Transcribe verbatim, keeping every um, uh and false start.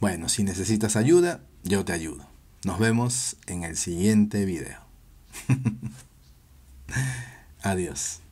Bueno, si necesitas ayuda, yo te ayudo. Nos vemos en el siguiente video. Adiós.